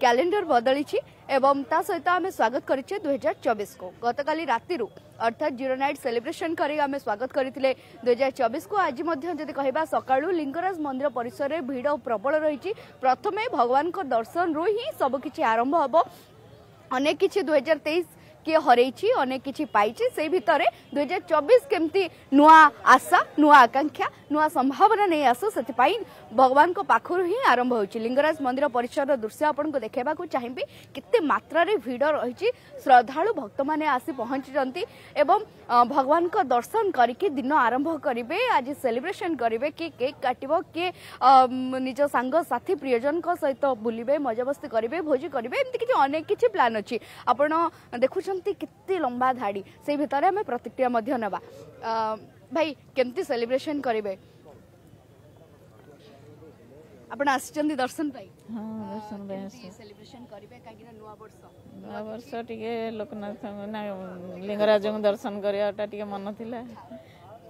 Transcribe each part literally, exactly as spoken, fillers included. Calendar बदली एवं ता सहित आम स्वागत करें दुई हजार चौबीस को गतकाली राति अर्थात जीरो नाइट सेलिब्रेशन करी आम स्वागत करते दुई हजार चौबीस को। आज कह सका लिंगराज मंदिर परिसर में भीड़ प्रबल रही। प्रथम भगवान दर्शन रु ही सबकि आरंभ हम अनेक किसी दुई हजार तेईस किए हरई अनेक किसी पाई से भितर दुई हजार चौबीस केमती नुआ आशा नुआ आकांक्षा नुआ संभावना नहीं आसू से भगवान को पाखर ही आरंभ हो। लिंगराज मंदिर परिसर दृश्य आपन को देखा चाहिए कितने मात्रा रे भीड़ रही। श्रद्धालु भक्त मैंने आसी पहुंची एवं भगवान को दर्शन करके दिन आरंभ करेंगे। आज सेलिब्रेशन करेंगे किए केक् काटव किए निज सांगसाथी प्रियजन सहित बुलबे मजामस्ती करेंगे भोजी करेंगे एमती किसी अनेक किसी प्लान अच्छी आपण देखुं कितनी लंबा धाड़ी से भितर आम प्रतिक्रिया मध्य नबा। भाई केमती सेलिब्रेशन करेंगे आपण आसी दर्शन पाई? हाँ दर्शन पाई सेलिब्रेशन करेंगे काकी ना नवा वर्ष नवा वर्ष टिके लोकनाथ ना लिंगराज को दर्शन करया टिके मन थिला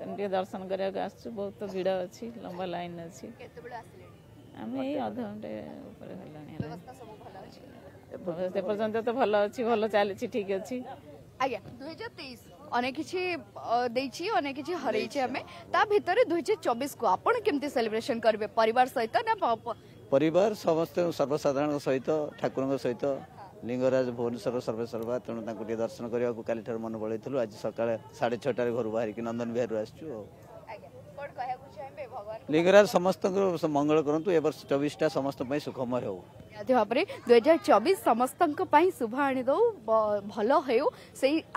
टिके दर्शन करया के आसु। बहुत भीड़ अछि लंबा लाइन अछि केते बेला आसीले आमे आधा घंटे ऊपर हलानी हला व्यवस्था सब भला अछि ए पर्यंत तो भला अछि भला चली छी ठीक अछि। आज्ञा दो हज़ार तेईस अनेक किसी देछि अनेक किसी हरई छी हमें ता भितर दो हज़ार चौबीस को आपण केमती सेलिब्रेशन करबे परिवार सहित ना परिवार समस्त सर्वसाधारण सहित ठाकुर सहित लिंगराज भुवनेश्वर सर्वेसर्वा तेणु तांको टे दर्शन करिया को काली ठार मन बळैथलु। आज सकाळ साढ़े छटा घर बाहर की नंदन विहार आछू। आज्ञा कोन कहया को चाहबे भगवान लिंगराज समस्त को मंगल करंतु ए वर्ष चौबीस टा समस्त पई सुखमय हो। भावे दुई हजार चौबीस समस्त शुभ आनी दौ भल हो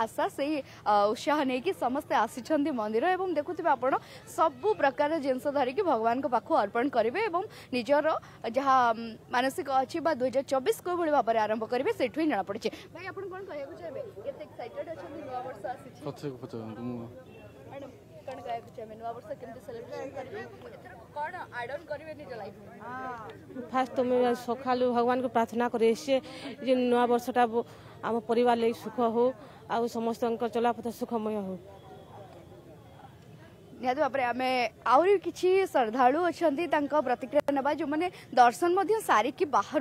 आशा से उत्साह नहीं कि समस्ते आसी मंदिर एवं देखुवे आपड़ सबू प्रकार जिनस धरिकी भगवान को पाख अर्पण करेंगे और निजर जहाँ मानसिक अच्छी दुई हजार चौबीस को भाव में आरंभ करेंगे से जनापड़े। भाई आप कण गाय कुछ में नवा वर्ष केमते सेलिब्रेशन करबे एतरो कोन ऐड ऑन करबे नि लाइफ में? हां फर्स्ट तो मैं सखालु भगवान को प्रार्थना करे से जे नवा वर्षटा हम परिवार ले सुख हो आ समस्त चलापथ सुखमय हो। निहत भाव में आम आहरी किसी श्रद्धालु अच्छा प्रतिक्रिया नवा जो मैंने दर्शन सारिकी बाहर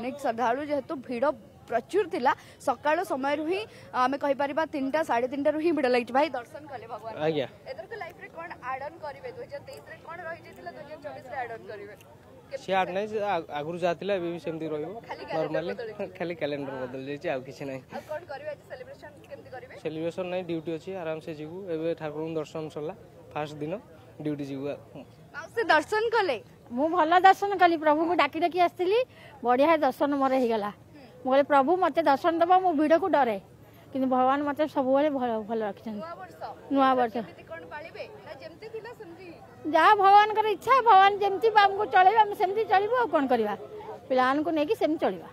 अनेक श्रद्धालु जेहेतु भिड़ प्रचुर थिला सकाळ समय रु ही आम कहि परिबा तीनटा साढ़े तीनटा रु ही भिड़ लागिछ। भाई दर्शन कले भगवान आज्ञा एतर तो लाइफ रे कोन ऐड ऑन करिवे दो हज़ार तेईस रे कोन रहि जेतिला दो हज़ार चौबीस रे ऐड ऑन करिवे से ऐड नै आगुरु जातिला एबे भी सेमती रहिबो नॉर्मली खाली कैलेंडर बदल जाय छै आ किछ नै। आ कोन करिवे आज सेलिब्रेशन केमती करिवे? सेलिब्रेशन नै ड्यूटी अछि आराम से जीवु एबे ठाकुरन दर्शन सला फर्स्ट दिन ड्यूटी जीवु आ से दर्शन कले मु भला दर्शन कली प्रभु को डाकी डाकी आस्थिली बढ़िया दर्शन मोर हे गेला मुझे प्रभु मत दर्शन दबा मो भिड़ को डरे कि भगवान मत सब भल रखी नुआ वर्ष जहाँ भगवान कर इच्छा भगवान जमती को चलते सेमती चलो कौन करवा पान को लेकिन सेमती चलवा।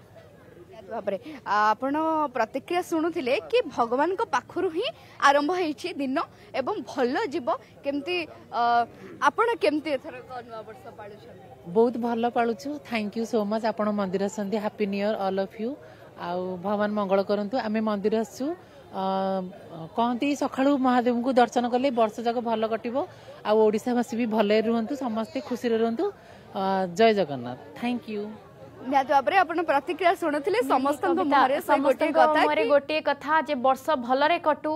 बापरे आपण प्रतिक्रिया शुणुले कि भगवान को पाखर ही आरंभ हो दिन एवं भल जीव केमती आपण केमती एथर नुआ वर्ष पाळु? बहुत भल पाळुछु थैंक यू सो मच आपण मंदिर आसंती happy new year all of you आ भगवान मंगल करंतु। आमे मंदिर आसु कहती सकाळु महादेव को दर्शन कले वर्ष जाक भल कटिबो आ ओडिसावासी भी भले रहंतु समस्त खुशी रहंतु। जय जगन्नाथ थैंक यू। निहत भाव में आपन प्रतिक्रिया शुणुले समस्त गोटे कथा गोटे कथा जे वर्ष भलरे कटू।